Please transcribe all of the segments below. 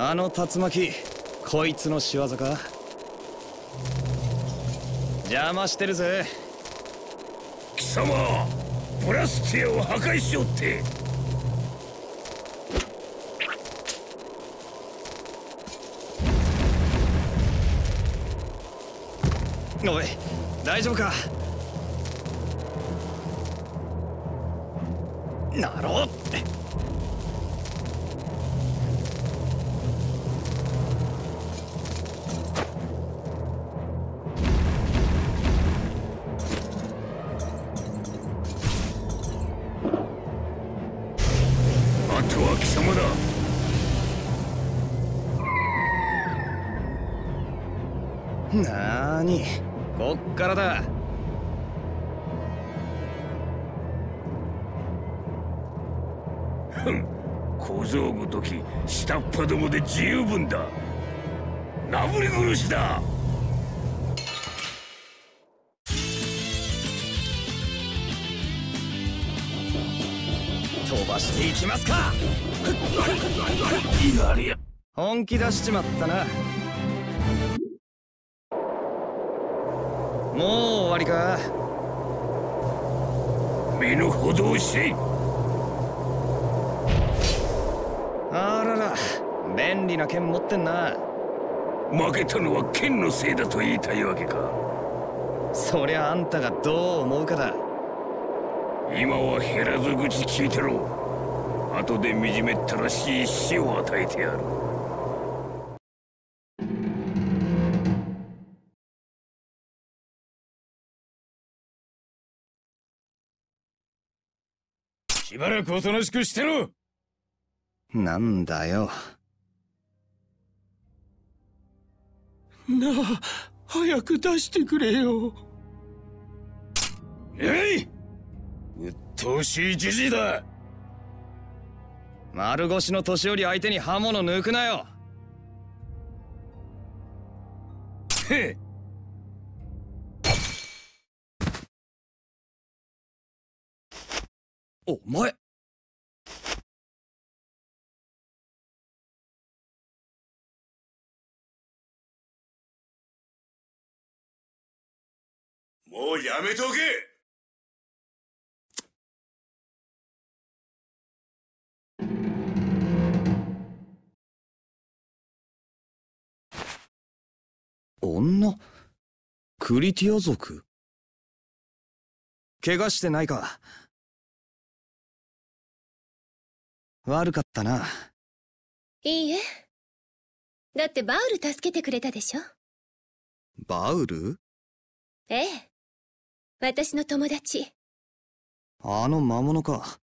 あの竜巻、こいつの仕業か？邪魔してるぜ。貴様、ブラスティアを破壊しようって。おい、大丈夫か？なろう。あとは貴様だ。なーに、こっからだ。小僧ごとき下っ端どもで十分だ。なぶり殺しだ。飛ばしていきますか。やりや、本気出しちまったな。もう終わりか。身の程をして。あらら、便利な剣持ってんな。負けたのは剣のせいだと言いたいわけか。そりゃあんたがどう思うかだ。今は減らず口聞いてろ。後で惨めったらしい死を与えてやる。しばらくおとなしくしてろ。なんだよ。なあ、早く出してくれよ。えい、うっとうしいじじいだ。丸腰の年寄り相手に刃物抜くなよ。へっ。お前、もうやめとけ。女？クリティア族？怪我してないか？悪かったな。いいえ。だってバウル助けてくれたでしょ。バウル？ええ。私の友達。あの魔物か。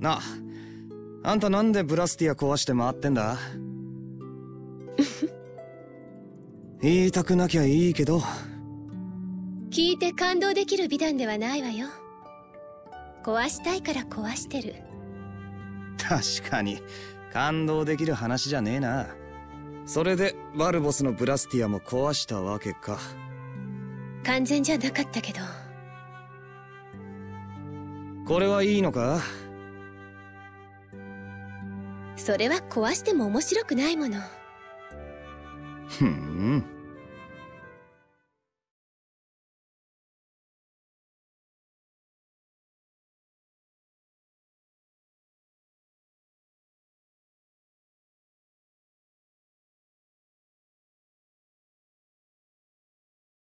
なあ、あんたなんでブラスティア壊して回ってんだ？言いたくなきゃいいけど。聞いて感動できる美談ではないわよ。壊したいから壊してる。確かに。感動できる話じゃねえな。それでバルボスのブラスティアも壊したわけか。完全じゃなかったけど。これはいいのか？それは壊しても面白くないもの。ふん。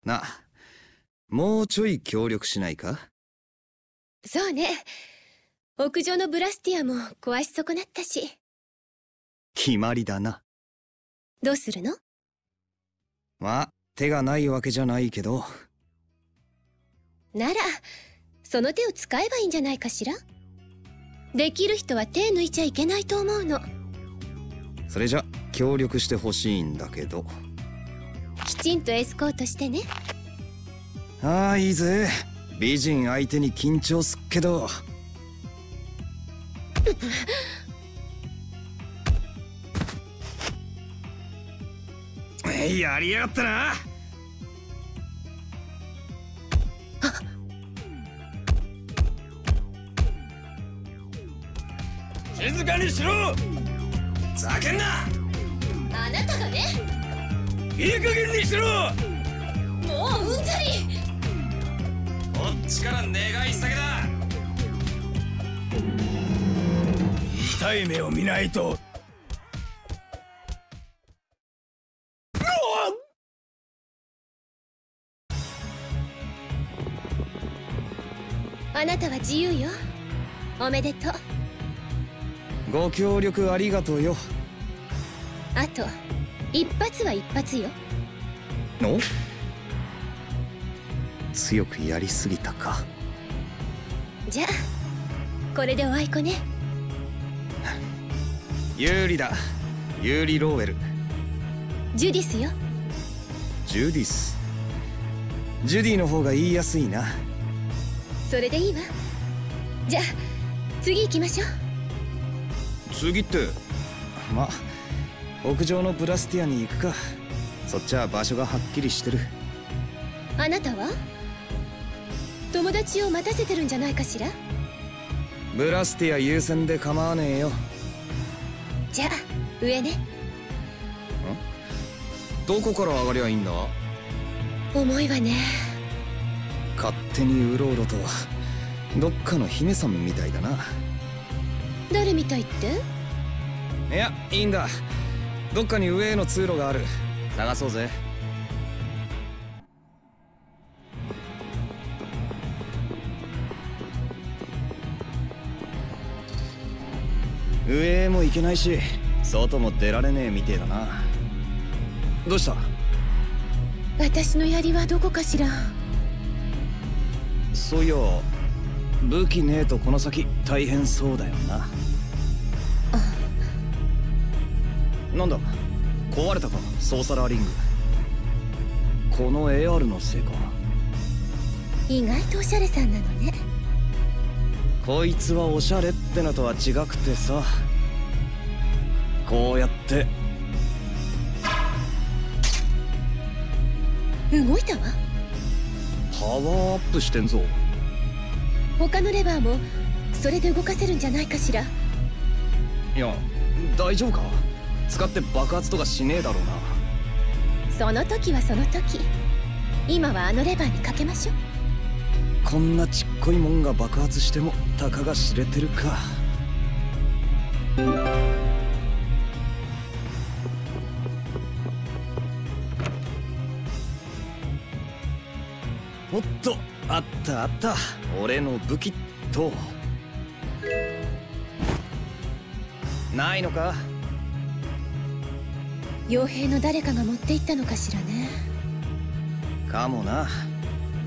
な、もうちょい協力しないか？そうね。屋上のブラスティアも壊し損なったし。決まりだな。どうするの？まあ、手がないわけじゃないけど。なら、その手を使えばいいんじゃないかしら？できる人は手抜いちゃいけないと思うの。それじゃ、協力してほしいんだけど。きちんとエスコートしてね。ああ、いいぜ。美人相手に緊張すっけど。やりやがったな。静かにしろ。ざけんな。あなたがね。いい加減にしろ。もううんざり。こっちから願い下げだ。痛い目を見ないと。あなたは自由よ。おめでとう。ご協力ありがとうよ。あと一発は一発よ。の強くやりすぎたか。じゃあこれでおあいこね。有利だ。有利ローウェル。ジュディスよ。ジュディス。ジュディの方が言いやすいな。それでいいわ。じゃあ次行きましょう。次ってまあ屋上のブラスティアに行くか。そっちは場所がはっきりしてる。あなたは友達を待たせてるんじゃないかしら。ブラスティア優先で構わねえよ。じゃあ上ね。ん？どこから上がりゃいいんだ。重いわね。勝手にうろうろと。どっかの姫さんみたいだな。誰みたいって？いや、いいんだ。どっかに上への通路がある。探そうぜ。上へも行けないし外も出られねえみてえだな。どうした？私の槍はどこかしら。そういや武器ねえとこの先大変そうだよな。なんだ壊れたか。ソーサラーリング。この AR のせいか。意外とおしゃれさんなのね。こいつはおしゃれってのとは違くてさ。こうやって動いたわ。パワーアップしてんぞ。他のレバーもそれで動かせるんじゃないかしら。いや大丈夫か。使って爆発とかしねえだろうな。その時はその時。今はあのレバーにかけましょう。こんなちっこいもんが爆発してもたかが知れてるか。おっとあったあった俺の武器と。ないのか。傭兵の誰かが持って行ったのかしらね。かもな。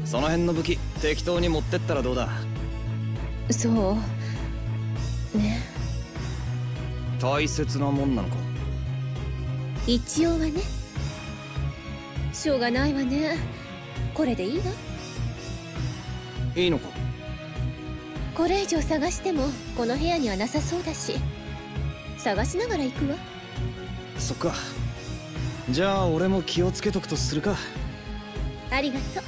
その辺の武器適当に持ってったらどうだ。そうね。大切なもんなのか。一応はね。しょうがないわね。これでいいわ。いいのか。これ以上探してもこの部屋にはなさそうだし探しながら行くわ。そっか。じゃあ俺も気をつけとくとするか。ありがとう。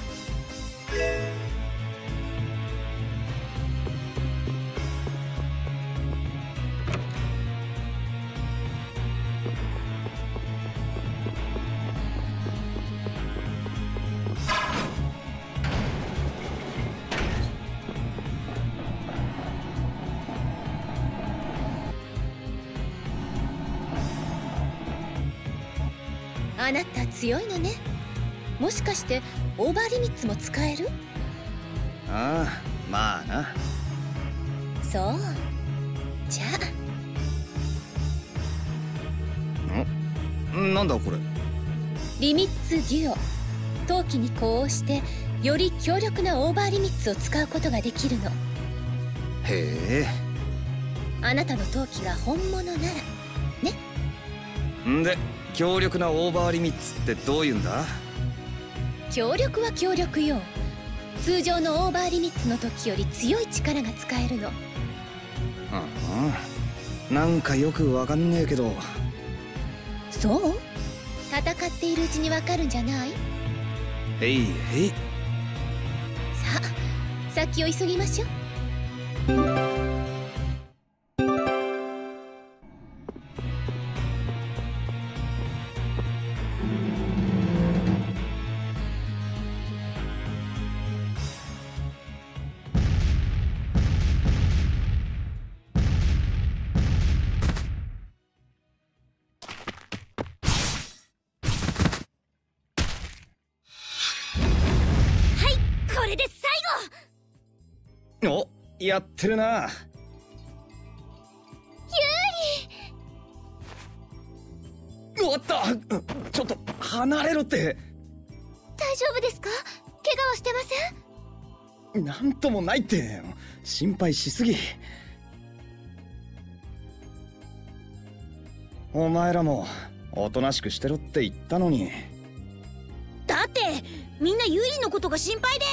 あなた強いのね。もしかしてオーバーリミッツも使える？ああ、まあな。そう。じゃあ。なんだこれ。リミッツデュオ。陶器に呼応してより強力なオーバーリミッツを使うことができるの。へえ。あなたの陶器が本物ならね。んで強力なオーバーリミッツってどういうんだ？強力は強力よ。通常のオーバーリミッツの時より強い力が使えるの。なんかよくわかんねえけど。そう？戦っているうちにわかるんじゃない？へいへい。さあ先を急ぎましょう。お、やってるな。ユーリ。終わった。ちょっと離れろって。大丈夫ですか？怪我はしてません？なんともないって。心配しすぎ。お前らもおとなしくしてろって言ったのに。だってみんなユリのことが心配で。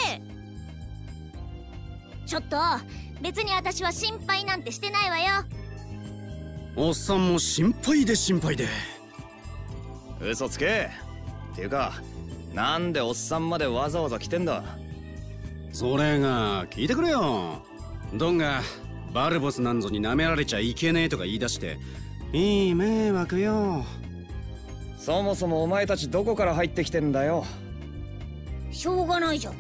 ちょっと、別に私は心配なんてしてないわよ。おっさんも心配で心配で。嘘つけ。っていうか、なんでおっさんまでわざわざ来てんだ。それが聞いてくれよ。ドンがバルボスなんぞに舐められちゃいけねえとか言い出して、いい迷惑よ。そもそもお前たちどこから入ってきてんだよ。しょうがないじゃん、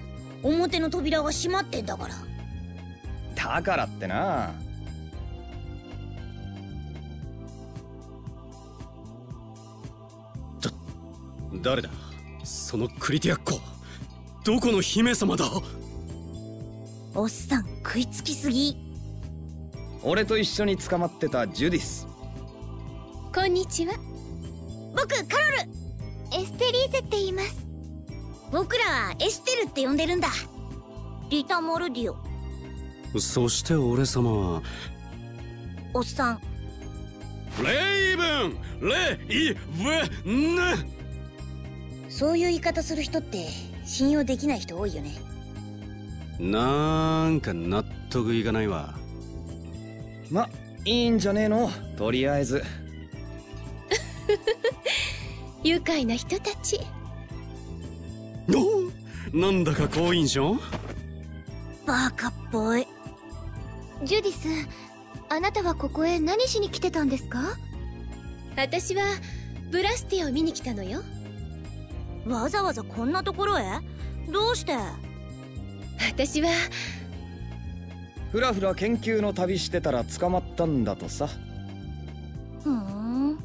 表の扉が閉まってんだから。だからってな。誰だそのクリティアッコ。どこの姫様だ。おっさん食いつきすぎ。俺と一緒に捕まってたジュディス。こんにちは。僕カロル。エステリーゼって言います。僕らはエステルって呼んでるんだ。リタモルディオ。そして俺様はおっさんレイブン。レイブンね。そういう言い方する人って信用できない人多いよね。なんか納得いかないわ。ま、いいんじゃねえの。とりあえず愉快な人たち。なんだか好印象。バカっぽい。ジュディス、あなたはここへ何しに来てたんですか？私はブラスティを見に来たのよ。わざわざこんなところへ？どうして？私はふらふら研究の旅してたら捕まったんだとさ。ふん、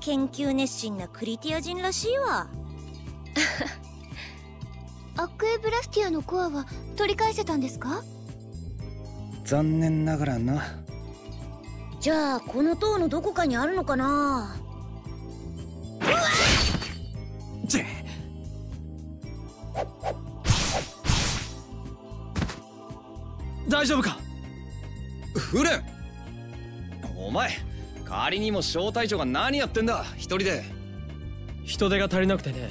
研究熱心なクリティア人らしいわ。アクエブラスティアのコアは取り返せたんですか？残念ながらな。じゃあこの塔のどこかにあるのかな。うわっ！ぜ大丈夫かフレン。お前仮にも小隊長が何やってんだ一人で。人手が足りなくてね。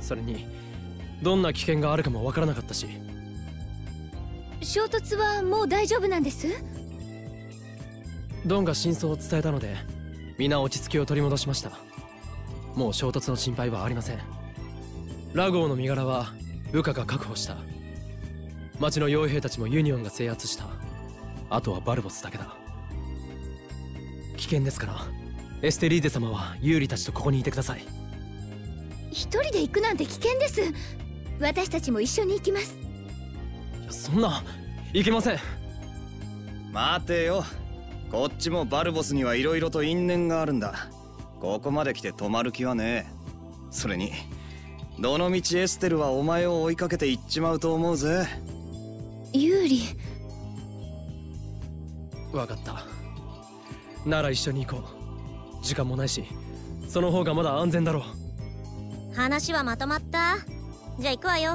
それにどんな危険があるかもわからなかったし。衝突はもう大丈夫なんです。ドンが真相を伝えたので皆落ち着きを取り戻しました。もう衝突の心配はありません。ラゴーの身柄は部下が確保した。町の傭兵たちもユニオンが制圧した。あとはバルボスだけだ。危険ですからエステリーゼ様はユーリたちとここにいてください。一人で行くなんて危険です。私たちも一緒に行きます。いやそんな行けません。待てよ、こっちもバルボスには色々と因縁があるんだ。ここまで来て止まる気はねえ。それにどのみちエステルはお前を追いかけて行っちまうと思うぜ。ユーリ。わかった、なら一緒に行こう。時間もないし、その方がまだ安全だろう。話はまとまった。じゃあ行くわよ。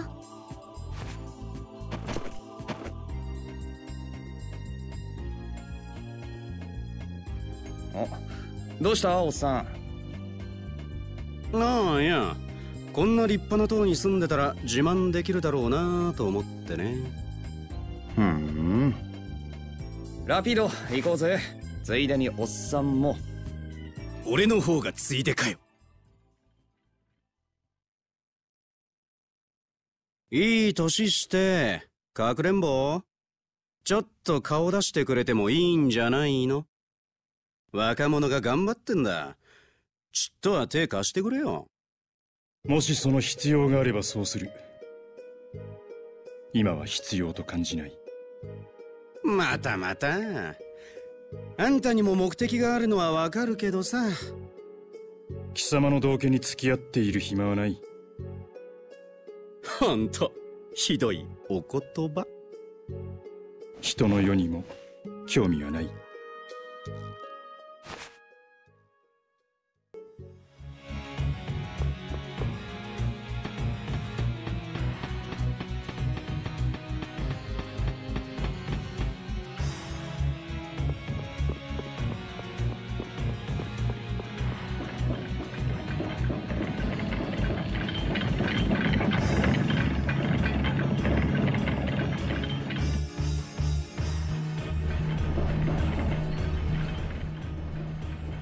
あ、どうしたおっさん。ああ、いや、こんな立派な塔に住んでたら自慢できるだろうなと思ってね。ふん。ラピード行こうぜ。ついでにおっさんも。俺の方がついでかよ。いい年してかくれんぼ、ちょっと顔出してくれてもいいんじゃないの。若者が頑張ってんだ。ちっとは手貸してくれよ。もしその必要があればそうする。今は必要と感じない。またまた、あんたにも目的があるのはわかるけどさ。貴様の道化に付き合っている暇はない。ほんと、ひどいお言葉。人の世にも興味はない。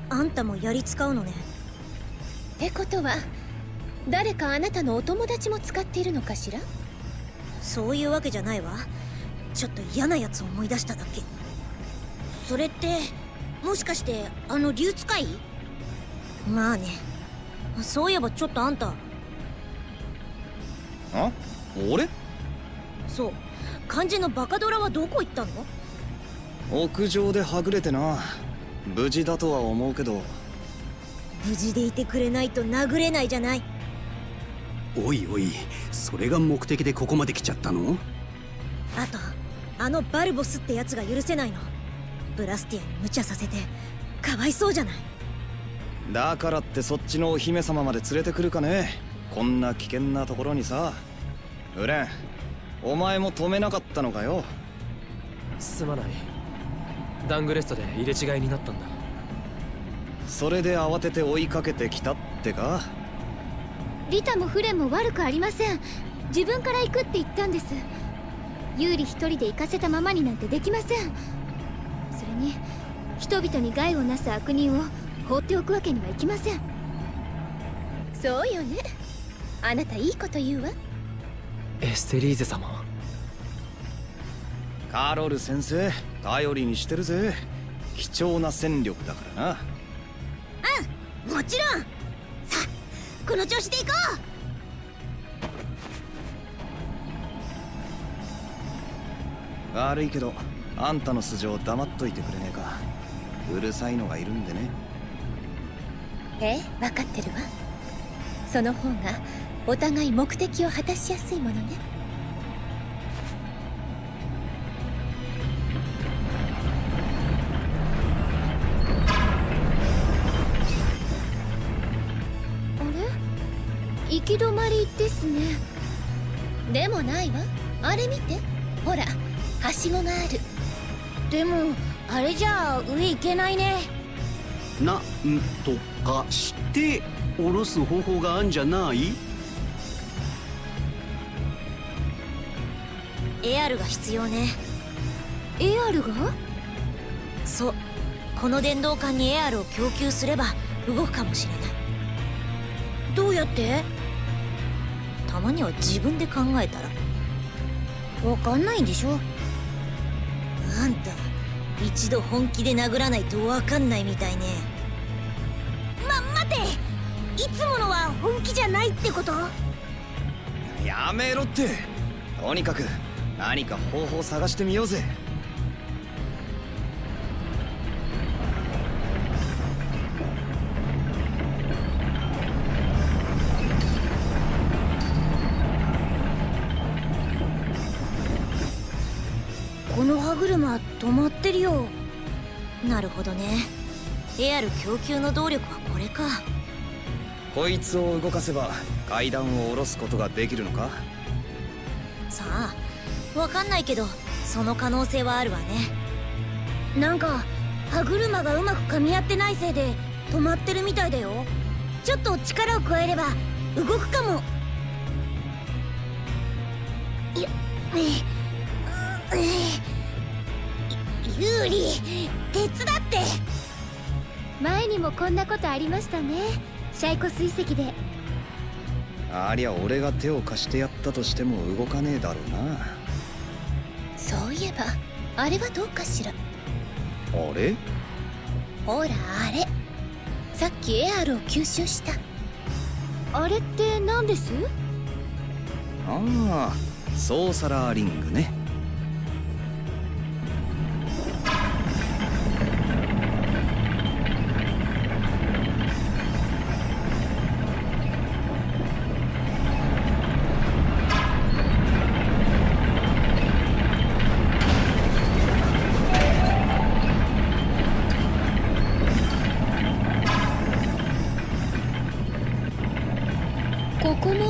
あなたも槍使うのね。ってことは誰かあなたのお友達も使っているのかしら。そういうわけじゃないわ。ちょっと嫌なやつを思い出しただけ。それってもしかしてあの竜使い？まあね。そういえばちょっとあんた。あ？俺？そう。肝心のバカドラはどこ行ったの？屋上ではぐれてな。無事だとは思うけど。無事でいてくれないと殴れないじゃない。おいおい、それが目的でここまで来ちゃったの？あとあのバルボスってやつが許せないの。ブラスティアに無茶させてかわいそうじゃない。だからってそっちのお姫様まで連れてくるかね。こんな危険なところにさ。フレン、お前も止めなかったのかよ。すまない、ダングレストで入れ違いになったんだ。それで慌てて追いかけてきたってか。リタもフレンも悪くありません。自分から行くって言ったんです。ユーリ一人で行かせたままになんてできません。それに人々に害をなす悪人を放っておくわけにはいきません。そうよね、あなたいいこと言うわ。エステリーゼ様、カロル先生頼りにしてるぜ。貴重な戦力だからな。うん、もちろん。さあ、この調子で行こう。悪いけどあんたの素性を黙っといてくれねえか。うるさいのがいるんでね。分かってるわ。その方がお互い目的を果たしやすいものね。行き止まりですね。でもないわ。あれ見て、ほらはしごがある。でもあれじゃあ上行けないね。なんとかして下ろす方法があんじゃない？エアルが必要ね。エアルが？そう、この電動管にエアルを供給すれば動くかもしれない。どうやって？たまには自分で考えたら分かんないでしょ。あんた一度本気で殴らないと分かんないみたいね。待て、いつものは本気じゃないってこと？やめろって。とにかく何か方法探してみようぜ。止まってるよ。なるほどね。エアル供給の動力はこれか。こいつを動かせば階段を下ろすことができるのか。さあ、わかんないけどその可能性はあるわね。なんか歯車がうまく噛み合ってないせいで止まってるみたいだよ。ちょっと力を加えれば動くかも。ユーリ、手伝って。前にもこんなことありましたね、シャイコ水石で。ありゃ俺が手を貸してやったとしても動かねえだろうな。そういえばあれはどうかしら。あれ？ほらあれ、さっきエアルを吸収した。あれって何です？ああ、ソーサラーリングね。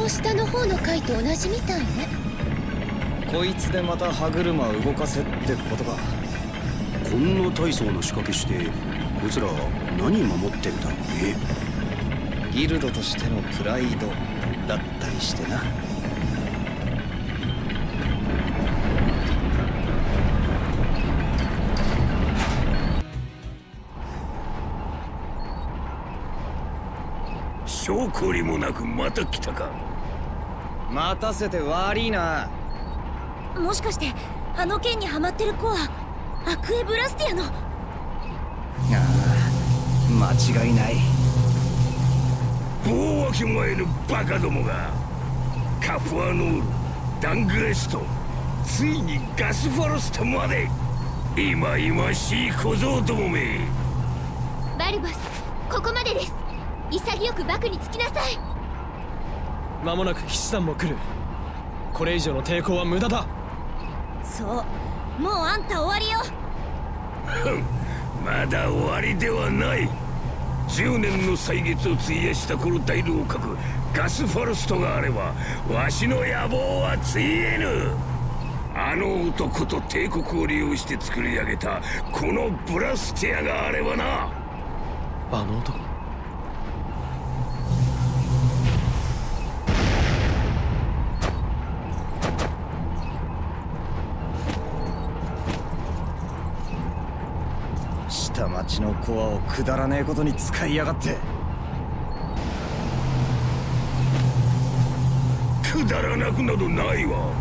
の下の方の階と同じみたいね。こいつでまた歯車を動かせってことか。こんな大層な仕掛けしてこいつら何守ってんだろうね。ギルドとしてのプライドだったりしてな。証拠りもなくまた来たか。待たせて悪いな。もしかしてあの剣にはまってる子はアクエブラスティアの？ああ、間違いない。棒わき前のバカどもがカフアノール、ダングレスト、ついにガスファロストまで。いまいましい小僧どもめ。バルバス、ここまでです。潔くバクにつきなさい。間もなく騎士団も来る。これ以上の抵抗は無駄だ。そう、もうあんた終わりよ。まだ終わりではない。10年の歳月を費やしたこの大牢閣、ガスファルストがあればわしの野望はついえぬ。あの男と帝国を利用して作り上げたこのブラスティアがあればな。あの男、町のコアをくだらねえことに使いやがって。くだらなくなどないわ。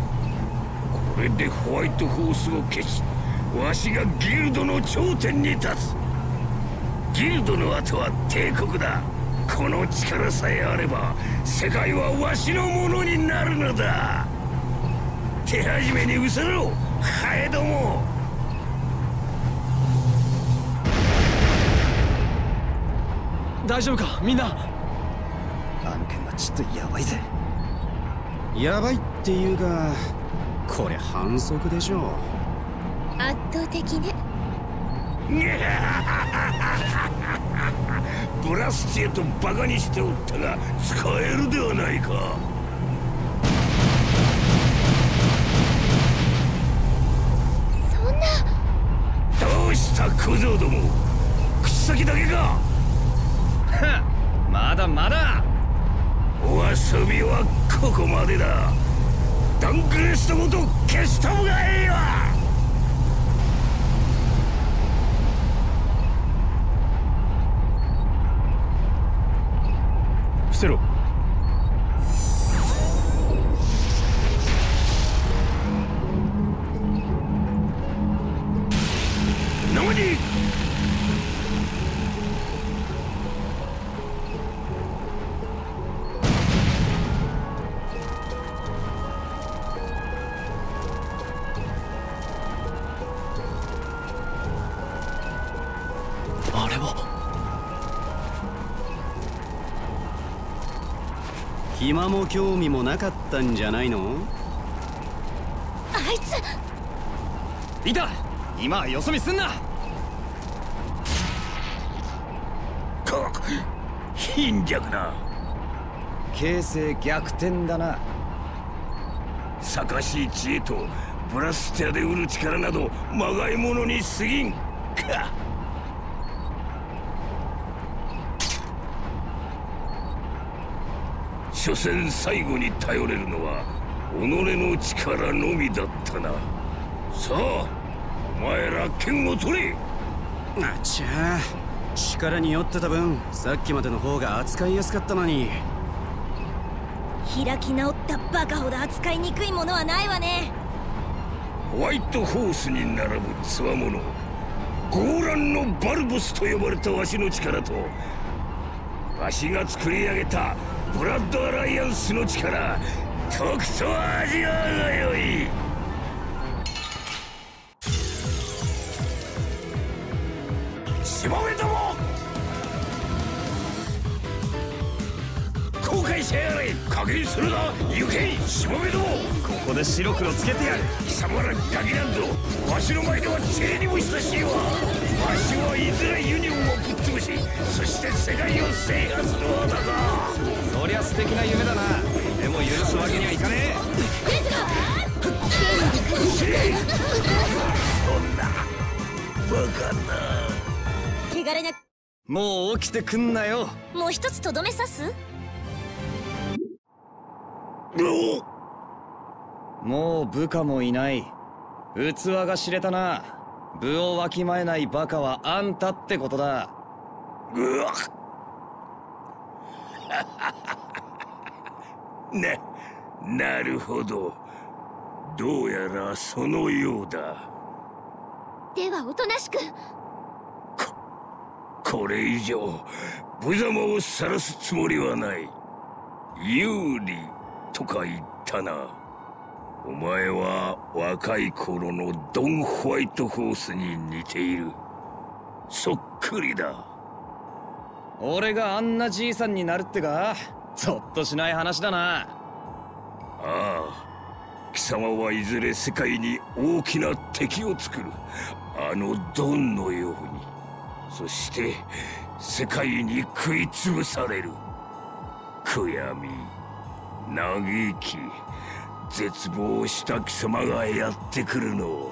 これでホワイトホースを消し、わしがギルドの頂点に立つ。ギルドの後は帝国だ。この力さえあれば世界はわしのものになるのだ。手始めにうせろ、ハエども。大丈夫かみんな。あの件はちょっとヤバいぜ。ヤバいっていうか、これ反則でしょう。圧倒的ね。ブラスティアとバカにしておったが使えるではないか。そんな。どうした小僧ども、口先だけか。まだまだ。お遊びはここまでだ。ダンクレストごと消した方がええわ。伏せろ。何？今も興味もなかったんじゃないの？あいついた。今はよそ見すんな。貧弱な形勢逆転だな。さかしい知恵とブラスティアで売る力などまがいものに過ぎんか。所詮最後に頼れるのは己の力のみだったな。さあ、お前ら剣を取れ。あちゃー、力に酔ってた分さっきまでの方が扱いやすかったのに。開き直ったバカほど扱いにくいものはないわね。ホワイトホースに並ぶつわもの、ゴーランのバルボスと呼ばれたわしの力と、わしが作り上げたブラッドアライアンスの力、とくと味わうがよい。しもべども、後悔してやれ。加減するな、行けしもべども。ここで白黒つけてやる。貴様らガキなんぞわしの前では知恵にも親しいわ。わしはいずれユニオンをぶっ潰し、そして世界を制覇する男だ。そりゃ素敵な夢だな。でも許すわけにはいかねえ。そんなバカな。もう起きてくんなよ。もう一つとどめ刺す？もう部下もいない。器が知れたな。部をわきまえないバカはあんたってことだ。うわっなるほど。どうやらそのようだ。ではおとなしく。これ以上無様を晒すつもりはない。有利とか言ったな。お前は若い頃のドン・ホワイトホースに似ている。そっくりだ。俺があんなじいさんになるってか。ぞっとしない話だな。ああ、貴様はいずれ世界に大きな敵を作る。あのドンのように。そして世界に食い潰される。悔やみ、嘆き、絶望した貴様がやってくるのを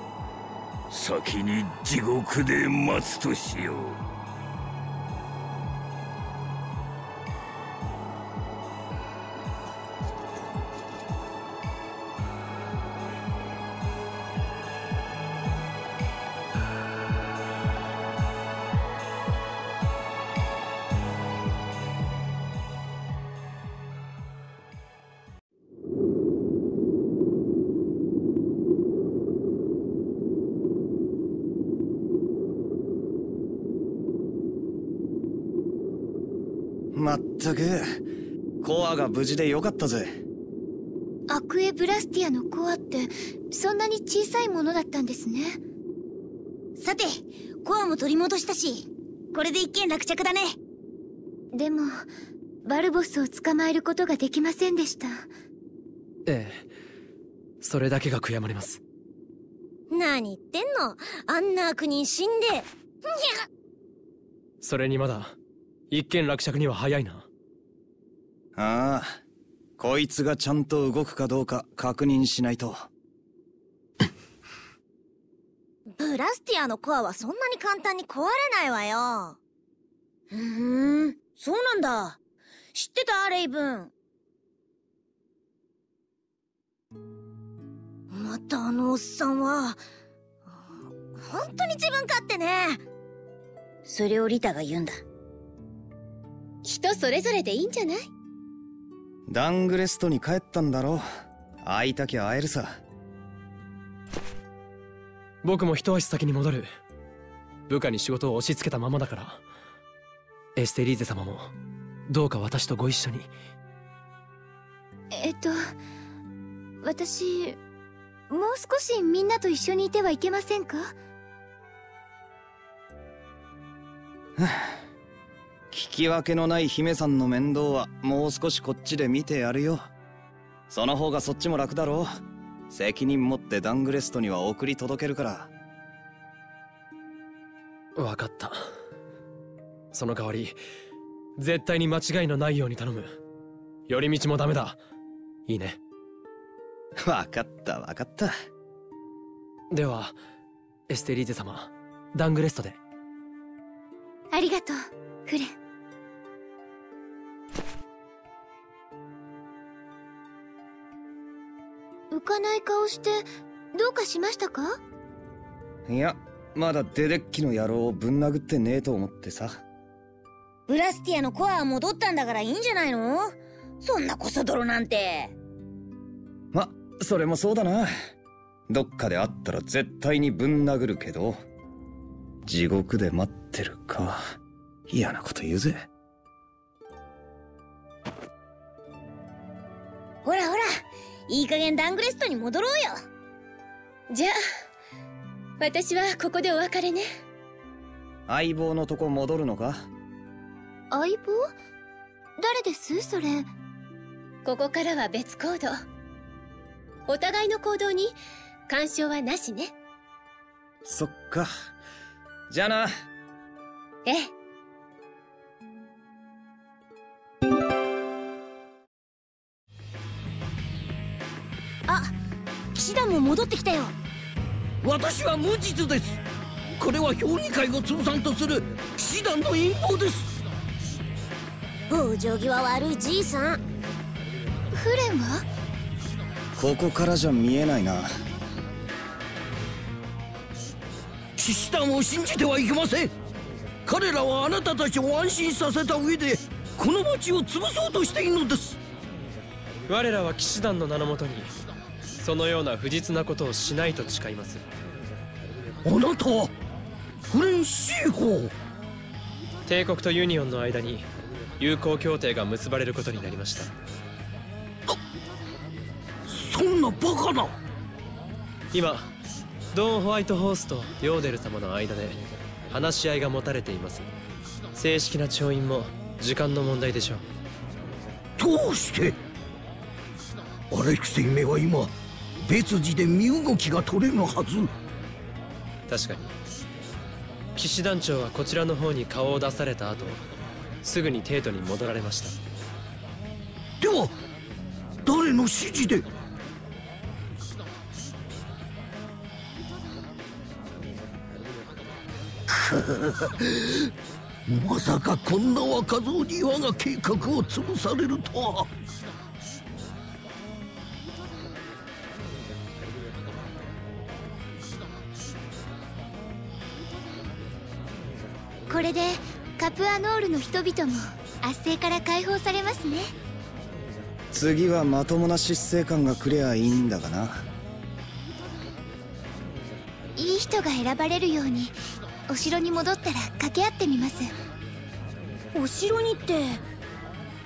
先に地獄で待つとしよう。コアが無事でよかったぜ。アクエブラスティアのコアってそんなに小さいものだったんですね。さて、コアも取り戻したし、これで一件落着だね。でもバルボスを捕まえることができませんでした。ええ、それだけが悔やまれます。何言ってんの、あんな悪人死んで。それにまだ一件落着には早いな。ああ、こいつがちゃんと動くかどうか確認しないと。ブラスティアのコアはそんなに簡単に壊れないわよ。ふーん、そうなんだ。知ってた、レイブン。またあのおっさんは本当に自分勝手ね。それをリタが言うんだ。人それぞれでいいんじゃない？ダングレストに帰ったんだろう。会いたきゃ会えるさ。僕も一足先に戻る。部下に仕事を押し付けたままだから。エステリーゼ様もどうか私とご一緒に。私もう少しみんなと一緒にいてはいけませんか？聞き分けのない姫さんの面倒はもう少しこっちで見てやるよ。その方がそっちも楽だろう。責任持ってダングレストには送り届けるから。分かった。その代わり絶対に間違いのないように頼む。寄り道もダメだ。いいね。分かった分かった。ではエステリーゼ様、ダングレストで。ありがとう、フレン。浮かない顔してどうかしましたか？いや、まだデデッキの野郎をぶん殴ってねえと思ってさ。ブラスティアのコアは戻ったんだからいいんじゃないの？そんなこそ泥なんて。ま、それもそうだな。どっかで会ったら絶対にぶん殴るけど、地獄で待ってるか。嫌なこと言うぜ。ほらほら、いい加減ダングレストに戻ろうよ。じゃあ私はここでお別れね。相棒のとこ戻るのか？相棒？誰です？それ。ここからは別行動。お互いの行動に干渉はなしね。そっか。じゃあな。ええ。も戻ってきたよ。私は無実です。これは評議会を通産とする騎士団の陰謀です。往生際悪いじいさん。フレンはここからじゃ見えないな。騎士団を信じてはいけません。彼らはあなたたちを安心させた上でこの町を潰そうとしているのです。我らは騎士団の名のもとにそのような不実なことをしないと誓います。あなたはフレンシーホー。帝国とユニオンの間に友好協定が結ばれることになりました。そんなバカな。今ドン・ホワイトホースとヨーデル様の間で話し合いが持たれています。正式な調印も時間の問題でしょう。どうしてアレクセイめは今別次で身動きが取れぬはず。確かに騎士団長はこちらの方に顔を出された後すぐに帝都に戻られました。では誰の指示で。まさかこんな若造に我が計画を潰されるとは。これでカプアノールの人々も圧政から解放されますね。次はまともな執政官がくれゃいいんだがな。いい人が選ばれるようにお城に戻ったら掛け合ってみます。お城にって、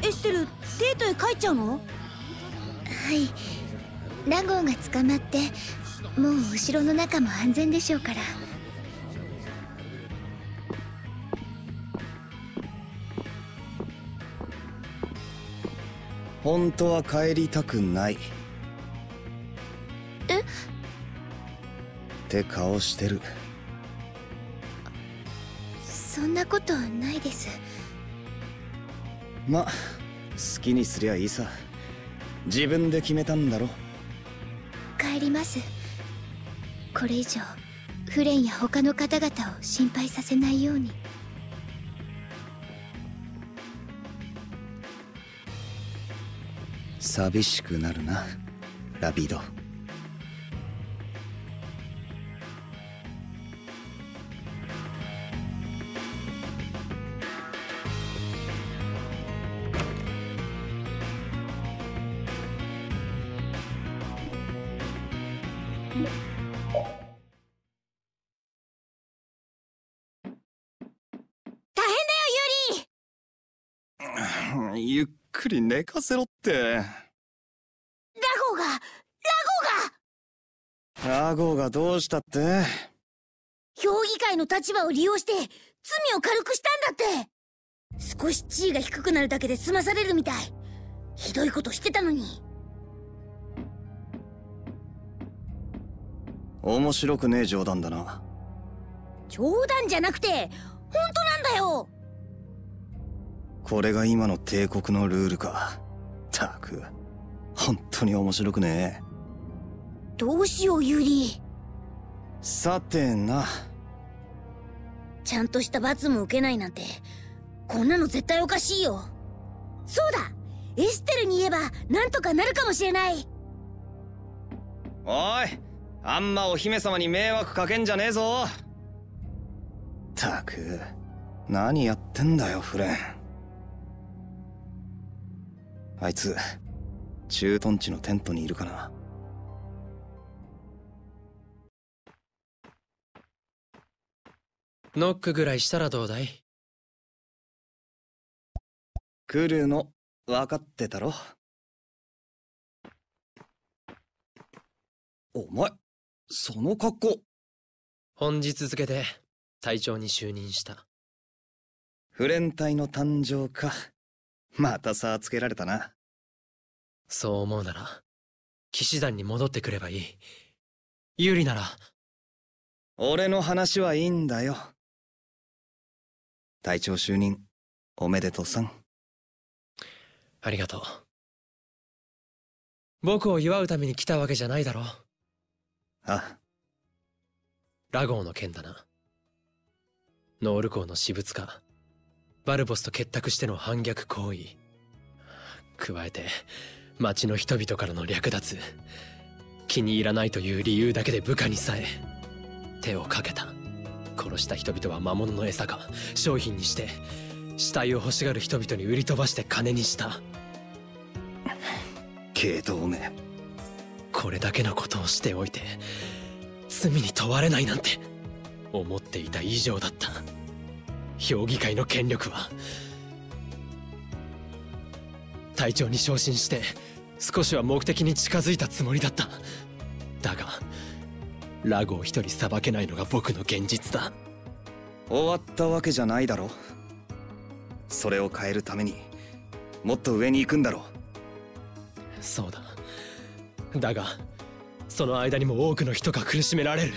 エステルデートへ帰っちゃうの？はい、ラゴンが捕まってもうお城の中も安全でしょうから。本当は帰りたくない。え？って顔してる。そんなことはないです。ま、好きにすりゃいいさ。自分で決めたんだろ。帰ります。これ以上フレンや他の方々を心配させないように。寂しくなるな、ラビド。ゆっくり寝かせろって。ラゴーがどうしたって。評議会の立場を利用して罪を軽くしたんだって。少し地位が低くなるだけで済まされるみたい。ひどいことしてたのに。面白くねえ冗談だな。冗談じゃなくて本当なんだよ。これが今の帝国のルールか。ったく本当に面白くねえ。どうしようユリ。さてな。ちゃんとした罰も受けないなんてこんなの絶対おかしいよ。そうだ、エステルに言えばなんとかなるかもしれない。おい、あんまお姫様に迷惑かけんじゃねえぞ。ったく何やってんだよフレン。あいつ駐屯地のテントにいるかな。ノックぐらいしたらどうだい？来るの分かってたろ。お前その格好。本日付で隊長に就任した。フレン隊の誕生か。また差つけられたな。そう思うなら騎士団に戻ってくればいい。ユリなら。俺の話はいいんだよ。隊長就任おめでとうさん。ありがとう。僕を祝うために来たわけじゃないだろ。ああ、ラゴーの件だな。ノール校の私物化、バルボスと結託しての反逆行為、加えて町の人々からの略奪、気に入らないという理由だけで部下にさえ手をかけた。殺した人々は魔物の餌か商品にして、死体を欲しがる人々に売り飛ばして金にした。けどね、これだけのことをしておいて罪に問われないなんて思っていた以上だった。評議会の権力は。隊長に昇進して少しは目的に近づいたつもりだった。だがラゴを一人裁けないのが僕の現実だ。終わったわけじゃないだろ。それを変えるためにもっと上に行くんだろ。そうだ。だがその間にも多くの人が苦しめられる。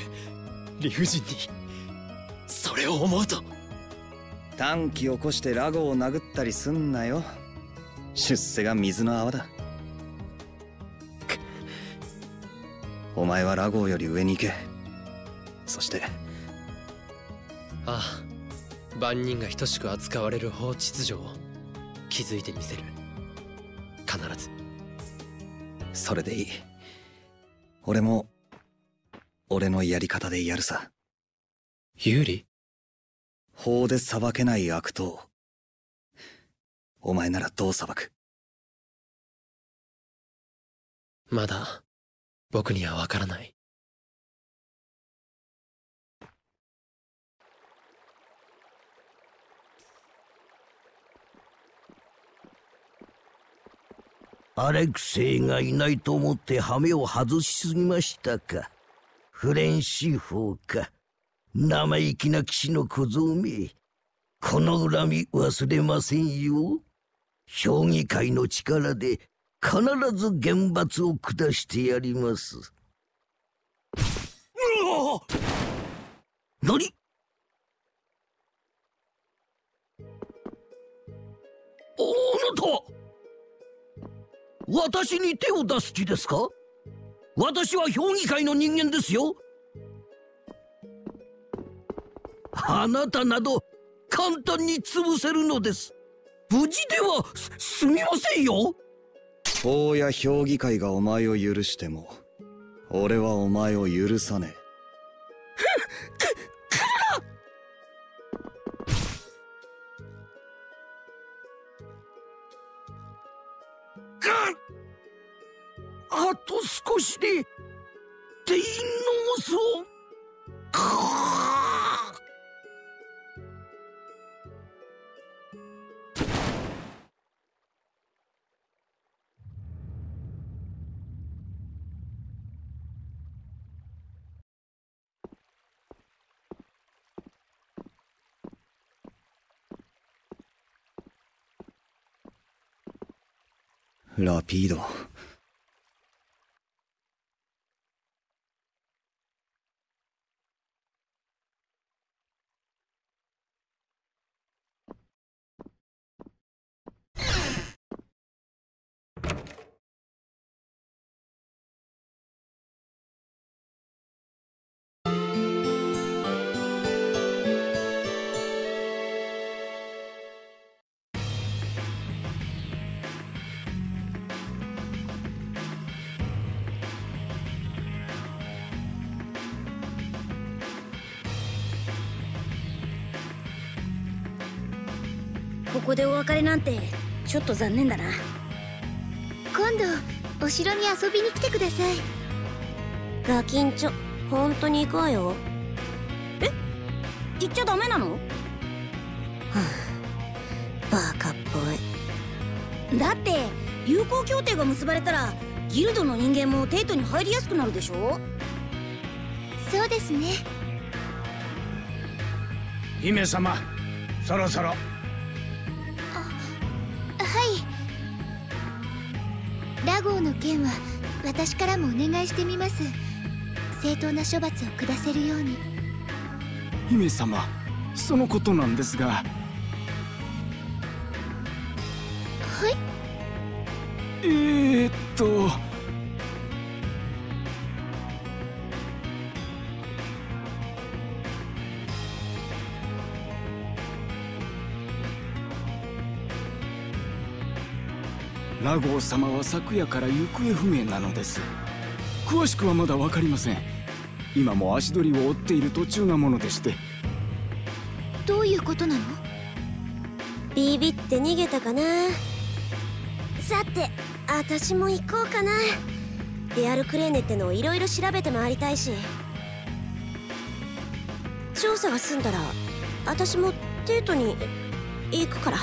理不尽に。それを思うと。短気を起こしてラゴを殴ったりすんなよ。出世が水の泡だ。お前はラゴーより上に行け。そして。ああ、万人が等しく扱われる法秩序を築いてみせる。必ず。それでいい。俺も俺のやり方でやるさ。有利？法で裁けない悪党。お前ならどう裁く？まだ僕にはわからない。アレクセイがいないと思ってハメを外しすぎましたか。フレンシー法か。生意気な騎士の小僧め。この恨み忘れませんよ。評議会の力で必ず厳罰を下してやります。何？あなたは私に手を出す気ですか？私は評議会の人間ですよ。あなたなど簡単に潰せるのです。無事では すみませんよ。法や評議会がお前を許しても、俺はお前を許さねえ。あと少しでデイノースを。ラピード。ここでお別れなんてちょっと残念だな。今度お城に遊びに来てください。ガキンチョ、本当に行くわよ。え、行っちゃダメなの？はあ、バカっぽい。だって友好協定が結ばれたらギルドの人間もテイトに入りやすくなるでしょ。そうですね。姫様、そろそろ。ラゴーの件は私からもお願いしてみます。正当な処罰を下せるように。姫様、そのことなんですが。はい。ラゴー様は昨夜から行方不明なのです。詳しくはまだ分かりません。今も足取りを追っている途中なものでして。どういうことなの？ビビって逃げたかな。さて私も行こうかな。デアルクレーネってのをいろいろ調べて回りたいし、調査が済んだら私もデートに行くから。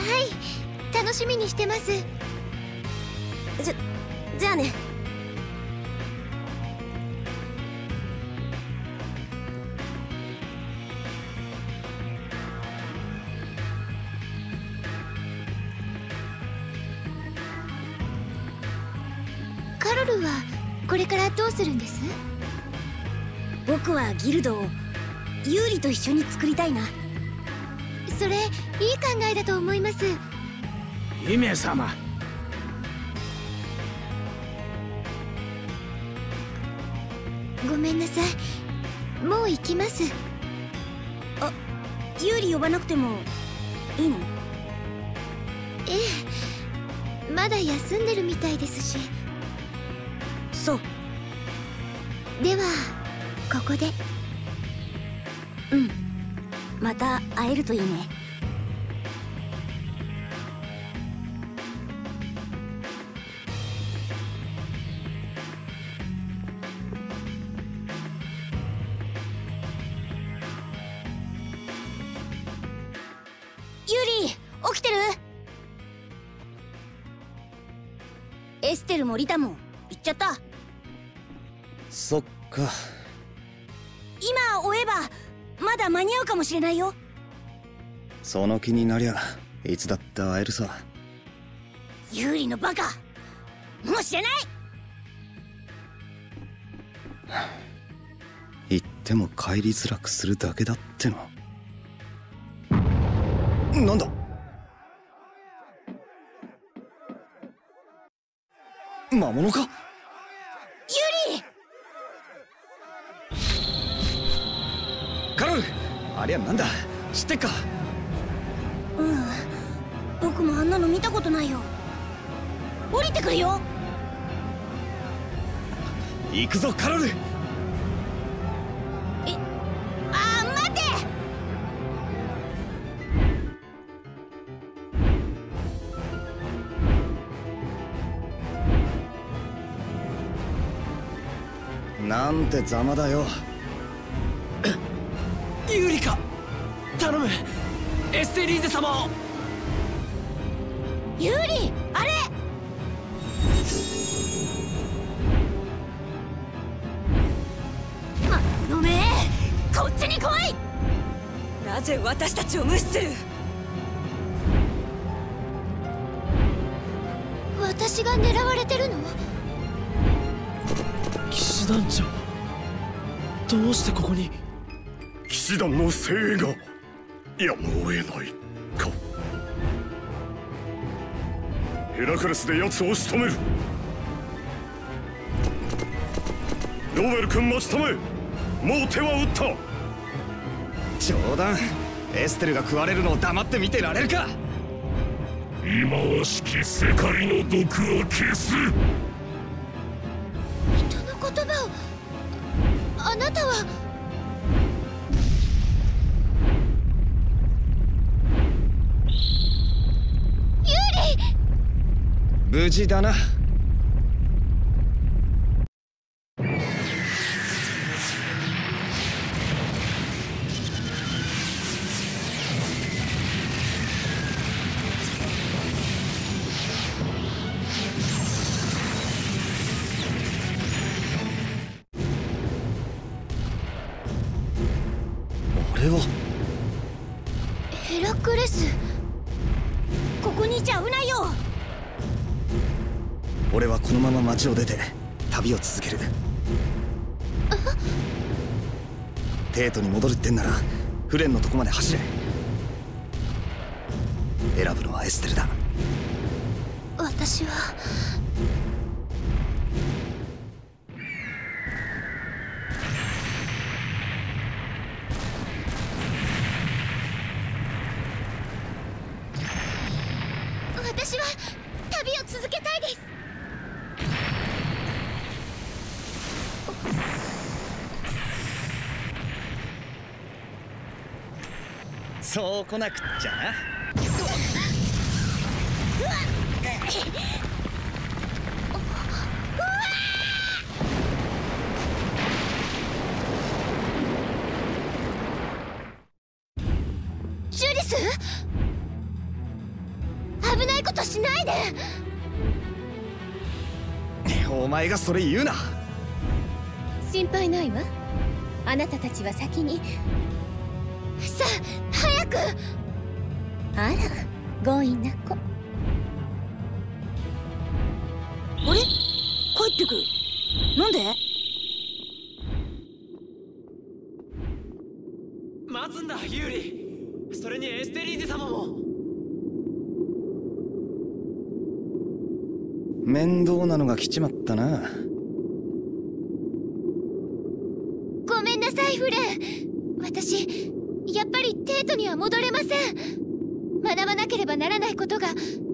はい、楽しみにしてます。じゃあね。カロルはこれからどうするんです？僕はギルドをユーリと一緒に作りたいな。それいい考えだと思います。姫様、ごめんなさい、もう行きます。あ、ユーリ呼ばなくてもいいの？ええ、まだ休んでるみたいですし。そう、ではここで。うん、また会えるといいね。ユーリー、起きてる？エステルもリタも行っちゃった。そっか。今追えばまだ間に合うかもしれないよ。その気になりゃいつだって会えるさ。ユーリのバカ、もう知らない。言っても帰りづらくするだけだっての。なんだ、魔物か？ユーリー、カロル、ありゃなんだ、知ってっか？うん、僕もあんなの見たことないよ。降りてくるよ。行くぞカロル。あ、待て。なんてざまだよ。ユーリカ、頼む、エステリーゼ様を。ユーリ、あれ、ま、この目、こっちに来い。なぜ私たちを無視する？私が狙われてるの？騎士団長、どうしてここに？騎士団の精鋭がやむを得ないか。ヘラクレスで奴を仕留める。ノベル君待ちため、もう手は打った。冗談、エステルが食われるのを黙って見てられるか。忌まわしき世界の毒を消す。人の言葉を、あなたは。無事だな。あれはヘラクレス。ここにいちゃ危ないよ。俺はこのまま町を出て旅を続ける。テートに戻るってんならフレンのとこまで走れ。選ぶのはエステルだ。私はそう来なくっちゃな。ジュリス、危ないことしないで。お前がそれ言うな。心配ないわ。あなたたちは先に。さあ早く。あら、強引な子。あれ、帰ってくる。なんで待つんだ、ユーリ。それにエステリーゼ様も。面倒なのが来ちまったな。ごめんなさい、フレン。私やっぱり帝都には戻れません。学ばなければならないことが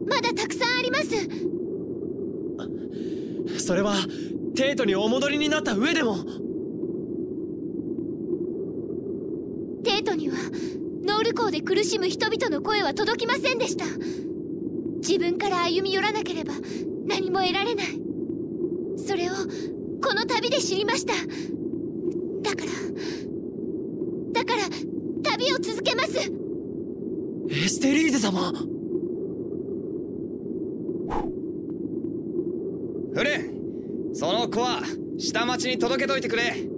まだたくさんあります。それは帝都にお戻りになった上でも。帝都にはノール校で苦しむ人々の声は届きませんでした。自分から歩み寄らなければ何も得られない。それをこの旅で知りました。だから旅を続けます。エステリーゼ様。フレン、その子は下町に届けといてくれ。ユ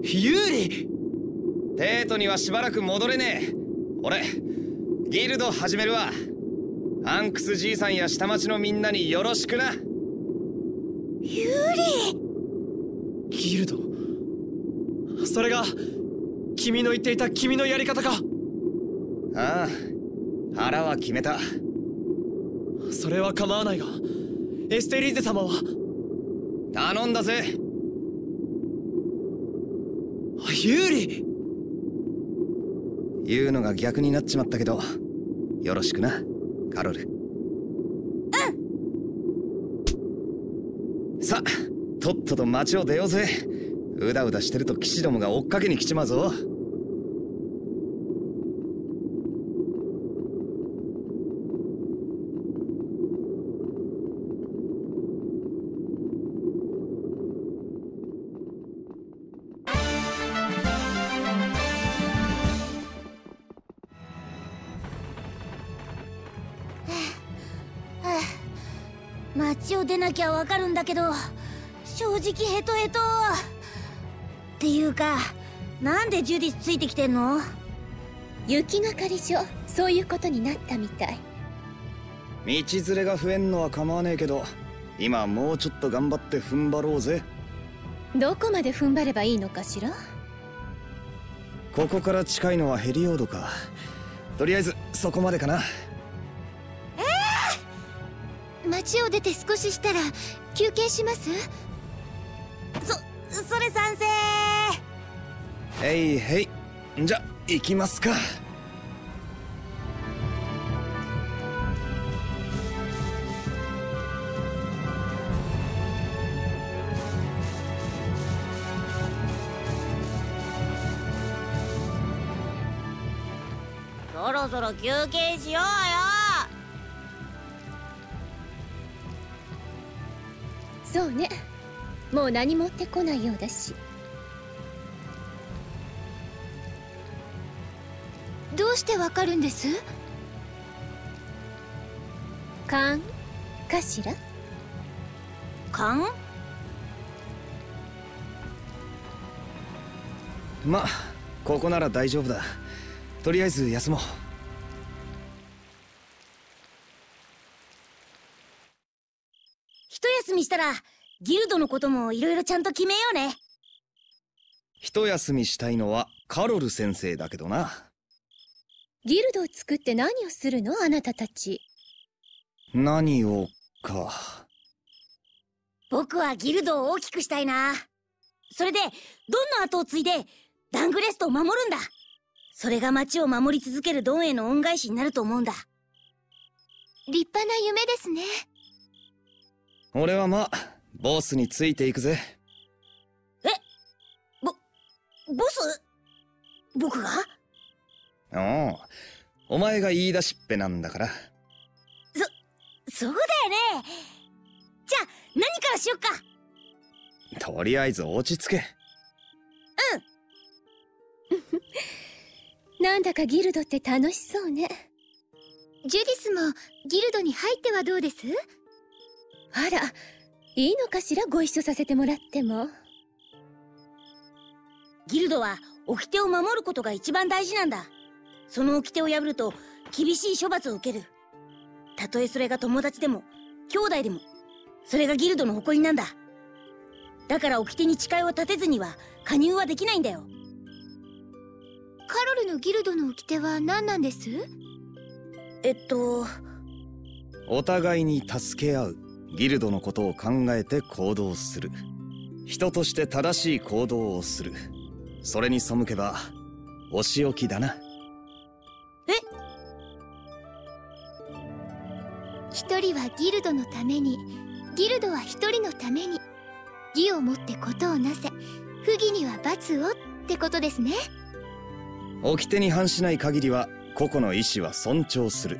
ーリ、帝都にはしばらく戻れねえ。俺ギルド始めるわ。アンクスじいさんや下町のみんなによろしくな。ユーリ。ギルド、それが君の言っていた君のやり方か。ああ、腹は決めた。それは構わないが、エステリーゼ様は。頼んだぜユーリ。言うのが逆になっちまったけど、よろしくなカロル。うん。さあ、とっとと町を出ようぜ。うだうだしてると騎士どもが追っかけに来ちまうぞ。街を出なきゃわかるんだけど、正直ヘトヘトっていうか、なんでジュディスついてきてんの？雪がかり所、そういうことになったみたい。道連れが増えんのは構わねえけど、今もうちょっと頑張って踏ん張ろうぜ。どこまで踏ん張ればいいのかしら？ここから近いのはヘリオードか。とりあえずそこまでかな。街を出て少ししたら休憩します。それ賛成。へいへい。じゃ行きますか。そろそろ休憩しようよ。そうね、もう何もってこないようだし。どうしてわかるんです？勘かしら。勘？まあここなら大丈夫だ。とりあえず休もう。したらギルドのこともいろいろちゃんと決めようね。一休みしたいのはカロル先生だけどな。ギルドを作って何をするの？あなたたち。何をか。僕はギルドを大きくしたいな。それでどんの後を継いでダングレストを守るんだ。それが町を守り続けるドンへの恩返しになると思うんだ。立派な夢ですね。俺はまあボスについていくぜ。ボス？僕が？おう、お前が言い出しっぺなんだから。そうだよね。じゃあ何からしよっか。とりあえず落ち着け。うんなんだかギルドって楽しそうね。ジュディスもギルドに入ってはどうです？あら、いいのかしら、ご一緒させてもらっても。ギルドは掟を守ることが一番大事なんだ。その掟を破ると厳しい処罰を受ける。たとえそれが友達でも兄弟でも、それがギルドの誇りなんだ。だから掟に誓いを立てずには加入はできないんだよ。カロルのギルドの掟は何なんです？お互いに助け合う、ギルドのことを考えて行動する、人として正しい行動をする。それに背けばお仕置きだな。一人はギルドのために、ギルドは一人のために。義をもってことをなせ、不義には罰をってことですね。掟に反しない限りは個々の意思は尊重する。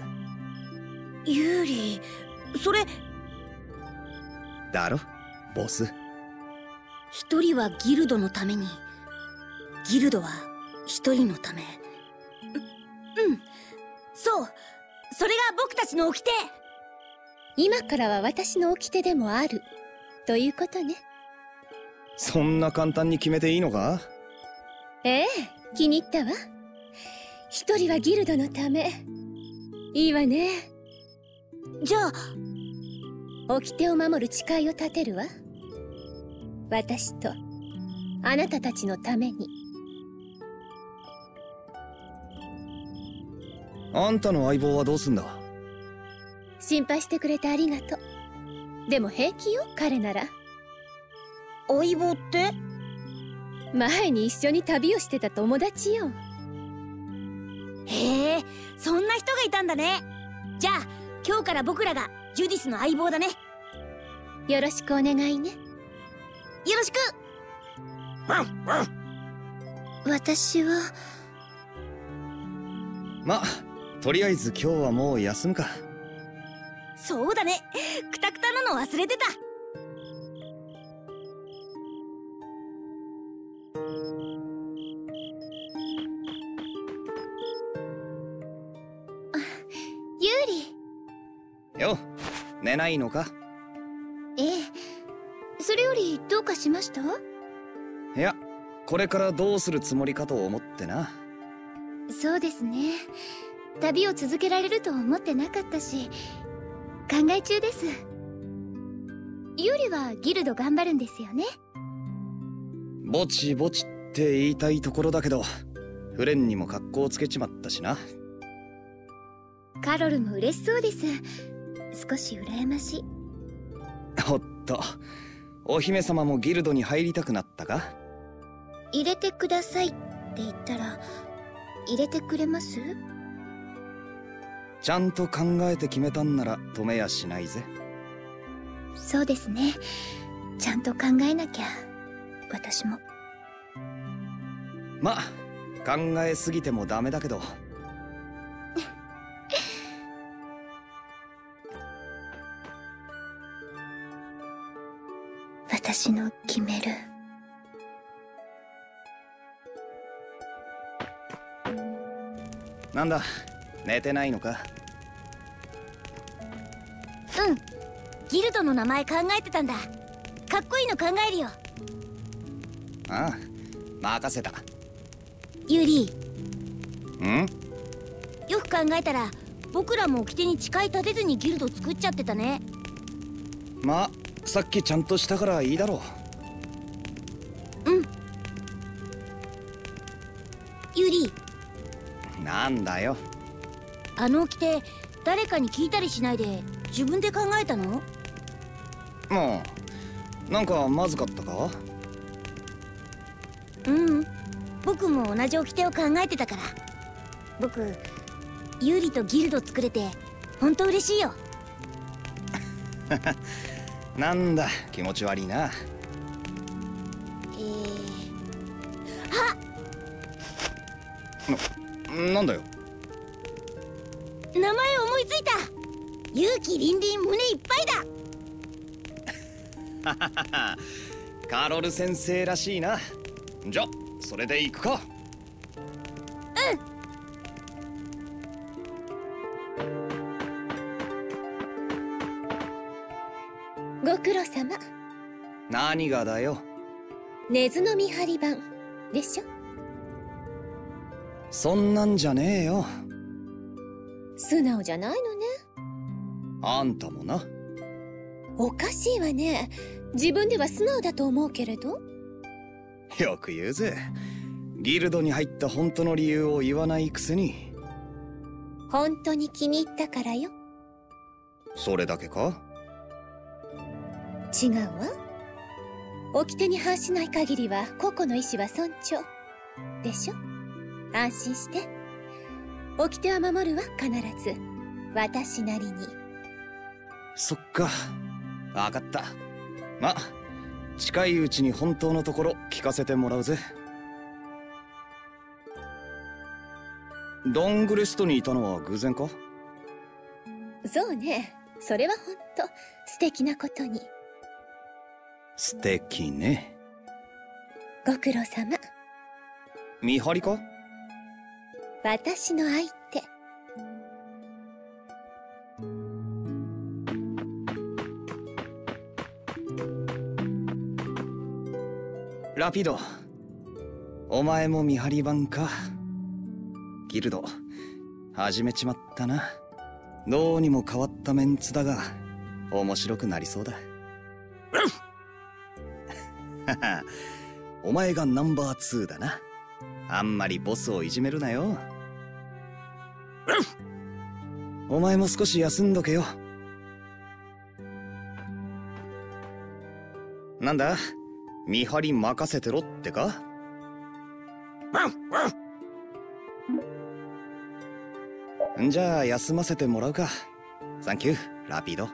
ユーリー、それだろボス。一人はギルドのために、ギルドは一人のため。うん、そう、それが僕たちの掟。今からは私の掟でもあるということね。そんな簡単に決めていいのか？ええ、気に入ったわ。一人はギルドのため、いいわね。じゃあ掟を守る誓いを立てるわ。私とあなたたちのために。あんたの相棒はどうすんだ？心配してくれてありがとう。でも平気よ、彼なら。相棒って？前に一緒に旅をしてた友達よ。へえ、そんな人がいたんだね。じゃあ今日から僕らがジュディスの相棒だね。よろしくお願いね。よろしく。私はまあとりあえず今日はもう休むか。そうだね、くたくたなの忘れてた。ユーリよ、寝ないのか？ええ、それよりどうかしました？いや、これからどうするつもりかと思ってな。そうですね、旅を続けられると思ってなかったし、考え中です。ユーリはギルド頑張るんですよね。ぼちぼちって言いたいところだけど、フレンにも格好をつけちまったしな。カロルも嬉しそうです。少し羨ましい。おっと、お姫様もギルドに入りたくなったか？入れてくださいって言ったら入れてくれます？ちゃんと考えて決めたんなら止めやしないぜ。そうですね、ちゃんと考えなきゃ。私もまあ考えすぎてもダメだけど私の決める。なんだ、寝てないのか？うん、ギルドの名前考えてたんだ。かっこいいの考えるよ。ああ、任せた。ユーリー。ん？よく考えたら僕らも掟に誓い立てずにギルド作っちゃってたね。まあさっきちゃんとしたからいいだろう。うん。ユーリー。なんだよ。あの掟誰かに聞いたりしないで自分で考えたの？もうなんかまずかったか？うん、僕も同じ掟を考えてたから。僕ユーリとギルド作れて本当嬉しいよ。なんだ気持ち悪いな。あっ、なんだよ。名前思いついた。勇気凛々胸いっぱいだ。カロル先生らしいな。じゃそれで行くか。うん。ご苦労様。何がだよ。根津の見張り番でしょ。そんなんじゃねえよ。素直じゃないのね。あんたもな。おかしいわね。自分では素直だと思うけれど。よく言うぜ。ギルドに入った本当の理由を言わないくせに。本当に気に入ったからよ。それだけか？違うわ。掟に反しない限りは個々の意思は尊重でしょ。安心して。掟は守るわ。必ず私なりに。そっか、分かった。ま、近いうちに本当のところ聞かせてもらうぜ。ドングレストにいたのは偶然か？そうね。それは本当素敵なことに。素敵ね。ご苦労様。見張りか？私の相手。ラピド、お前も見張り番か。ギルド始めちまったな。どうにも変わったメンツだが面白くなりそうだ。うんお前がナンバー2だな。あんまりボスをいじめるなよ。お前も少し休んどけよ。なんだ、見張り任せてろってか？じゃあ休ませてもらうか。サンキューラピード。